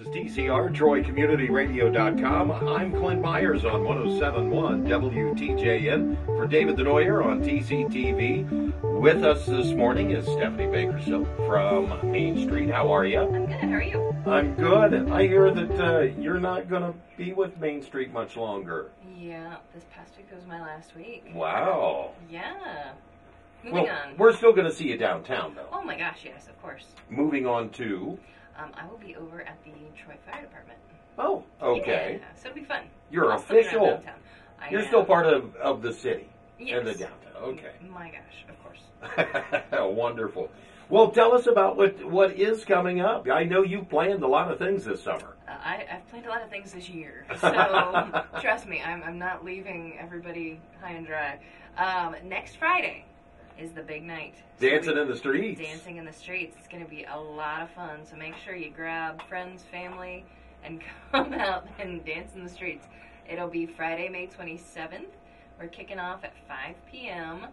is TCR, TroyCommunityRadio.com. I'm Clint Myers on 107.1 WTJN for David Denoyer on TCTV. With us this morning is Stephanie Silk from Main Street. How are you? I'm good. How are you? I'm good. I hear that you're not going to be with Main Street much longer. Yeah, this past week was my last week. Wow. Yeah. Moving on. We're still going to see you downtown, though. Oh, my gosh, yes, of course. Moving on to... I will be over at the Troy Fire Department. Oh, okay. Yeah, so it'll be fun. You're official. You're still part of the city and the downtown. Okay. My gosh, of course. Wonderful. Well, tell us about what is coming up. I know you planned a lot of things this summer. I've planned a lot of things this year, so trust me, I'm not leaving everybody high and dry. Next Friday is the big night. Dancing in the Streets. Dancing in the Streets. It's going to be a lot of fun, so make sure you grab friends, family, and come out and dance in the streets. It'll be Friday, May 27th. We're kicking off at 5 p.m.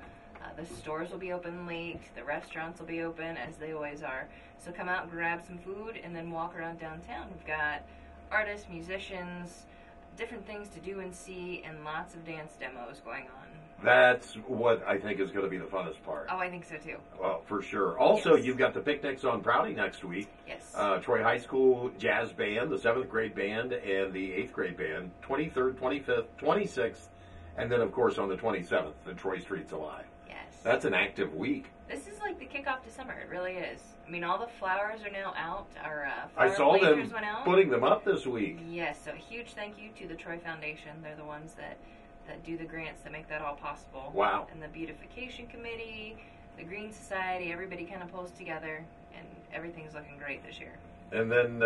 The stores will be open late. The restaurants will be open, as they always are. So come out and grab some food and then walk around downtown. We've got artists, musicians, different things to do and see, and lots of dance demos going on. That's what I think is going to be the funnest part. Oh, I think so, too. Well, for sure. Also, yes. You've got the picnics on Prouty next week. Yes. Troy High School Jazz Band, the 7th grade band, and the 8th grade band, 23rd, 25th, 26th, and then, of course, on the 27th, the Troy Streets Alive. Yes. That's an active week. This is like the kickoff to summer. It really is. I mean, all the flowers are now out. Our I saw them putting them up this week. Yes, so a huge thank you to the Troy Foundation. They're the ones that do the grants that make that all possible. Wow. And the Beautification Committee, the Green Society, everybody kind of pulls together, and everything's looking great this year. And then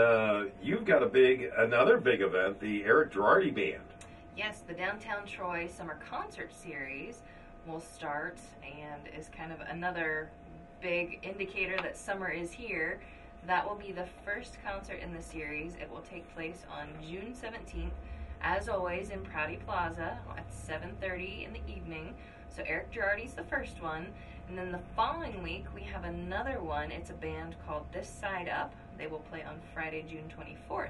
you've got another big event, the Eric Gerardi Band. Yes, the Downtown Troy Summer Concert Series will start and is kind of another big indicator that summer is here. That will be the first concert in the series. It will take place on June 17th. As always, in Prouty Plaza at 7:30 in the evening. So Eric Gerardi's the first one. And then the following week, we have another one. It's a band called This Side Up. They will play on Friday, June 24th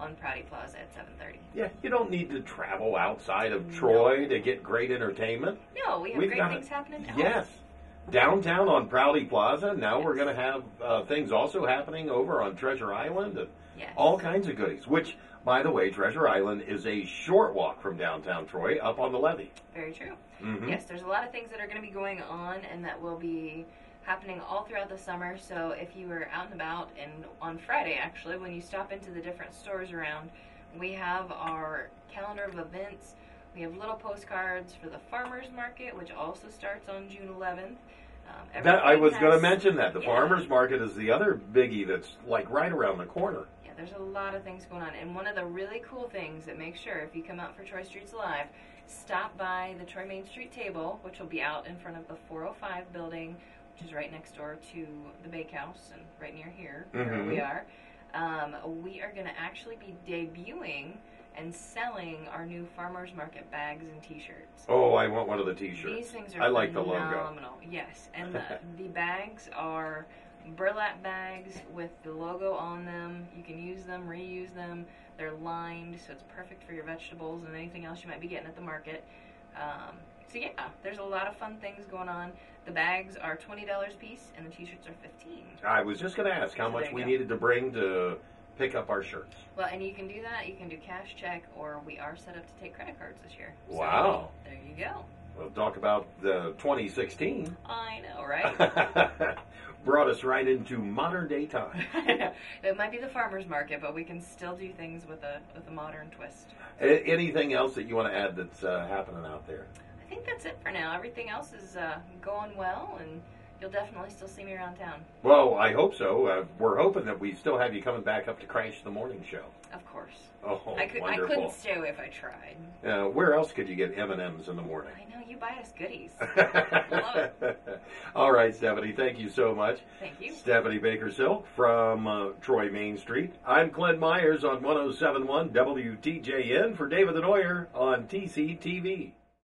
on Prouty Plaza at 7:30. Yeah, you don't need to travel outside of Troy to get great entertainment. No, we have great things happening now. Yes. Downtown on Prouty Plaza. Now we're going to have things also happening over on Treasure Island and all kinds of goodies, which... By the way, Treasure Island is a short walk from downtown Troy up on the levee. Very true. Mm-hmm. Yes, there's a lot of things that are going to be going on and that will be happening all throughout the summer. So if you were out and about, and on Friday actually, when you stop into the different stores around, we have our calendar of events. We have little postcards for the farmers market, which also starts on June 11th. I was going to mention that. The farmers market is the other biggie that's like right around the corner. There's a lot of things going on, and one of the really cool things that make sure if you come out for Troy Streets Alive, stop by the Troy Main Street table, which will be out in front of the 405 building, which is right next door to the Bakehouse and right near here, where we are. We are going to actually be debuting and selling our new farmers market bags and T-shirts. Oh, I want one of the T-shirts. These things are phenomenal. The logo. Yes, and the bags are burlap bags with the logo on them. You can use them, reuse them. They're lined, so it's perfect for your vegetables and anything else you might be getting at the market. So yeah, there's a lot of fun things going on. The bags are $20 a piece, and the T-shirts are $15. I was just going to ask how much we needed to bring to pick up our shirts. Well, and you can do that. You can do cash, check, or we are set up to take credit cards this year. Wow. So, there you go. We'll talk about the 2016. I know, right? Brought us right into modern day time. It might be the farmer's market, but we can still do things with a modern twist. Anything else that you want to add that's happening out there? I think that's it for now. Everything else is going well, and you'll definitely still see me around town. Well, I hope so. We're hoping that we still have you coming back up to crash the morning show. Of course. Oh, wonderful. I couldn't stay away if I tried. Where else could you get M&Ms in the morning? I know, you buy us goodies. Love it. All right, Stephanie, thank you so much. Thank you. Stephanie Silk from Troy Main Street. I'm Clint Myers on 107.1 WTJN for David Denoyer on TCTV.